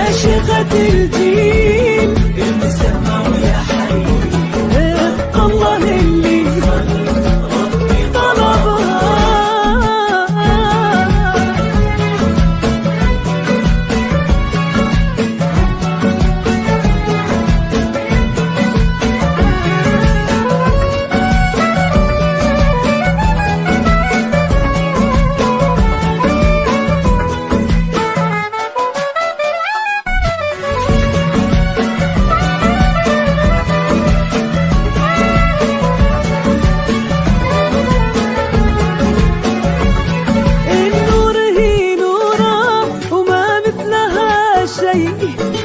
عاشقة الجيل اللي سمعوا يا حبيبي الله اللي ربي طلبها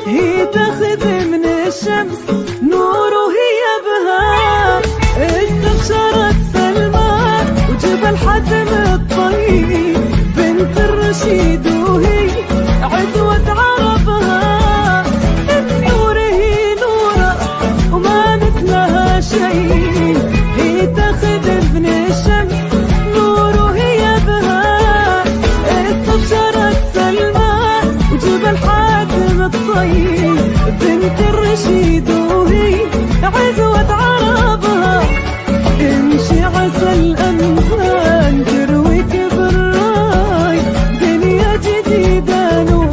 هي تاخذ من الشمس نور وهي بها استبشرت سلمان وجبل حاتم الطيب بنت الرشيد وهي عدوة عربها النور هي نورة وما مثلها شيء هي تاخذ من الشمس نور وهي بها استبشرت سلمان وجبل الطيب بنت الرشيد وهي عزوة عربها امشي عسى الأنفال ترويك بالراي دنيا جديدة نور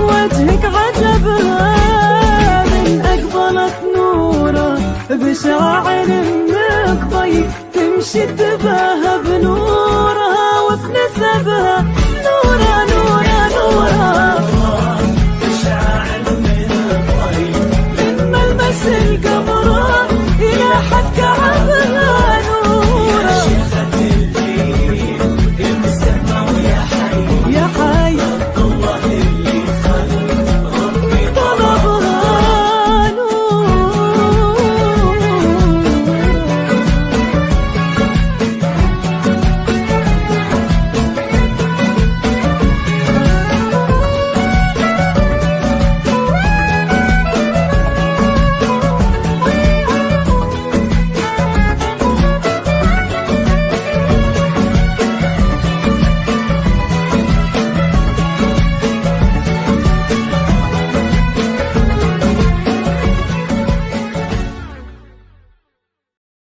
وجهك عجبها من أقبلت نورة بشعر النقطي تمشي الدبا